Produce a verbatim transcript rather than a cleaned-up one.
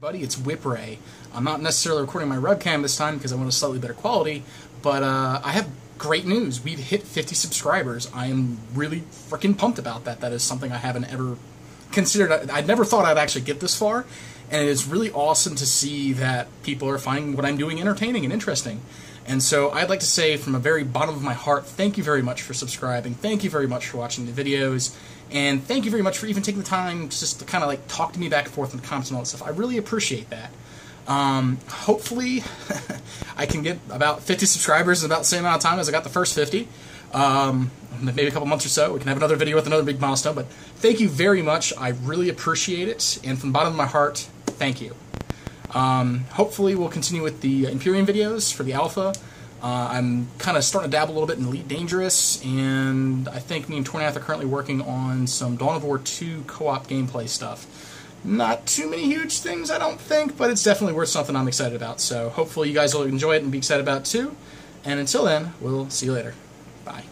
Buddy, it's Whipray. I'm not necessarily recording my webcam this time because I want a slightly better quality, but uh, I have great news. We've hit fifty subscribers. I am really freaking pumped about that. That is something I haven't ever considered. I, I never thought I'd actually get this far, and it is really awesome to see that people are finding what I'm doing entertaining and interesting. And so I'd like to say from the very bottom of my heart, thank you very much for subscribing. Thank you very much for watching the videos. And thank you very much for even taking the time just to kind of like talk to me back and forth in the comments and all that stuff. I really appreciate that. Um, hopefully, I can get about fifty subscribers in about the same amount of time as I got the first fifty. Um, maybe a couple months or so. We can have another video with another big milestone. But thank you very much. I really appreciate it. And from the bottom of my heart, thank you. Um, hopefully, we'll continue with the Empyrion videos for the Alpha. Uh, I'm kind of starting to dabble a little bit in Elite Dangerous, and I think me and Tornath are currently working on some Dawn of War two co-op gameplay stuff. Not too many huge things, I don't think, but it's definitely worth something I'm excited about. So hopefully you guys will enjoy it and be excited about it too. And until then, we'll see you later. Bye.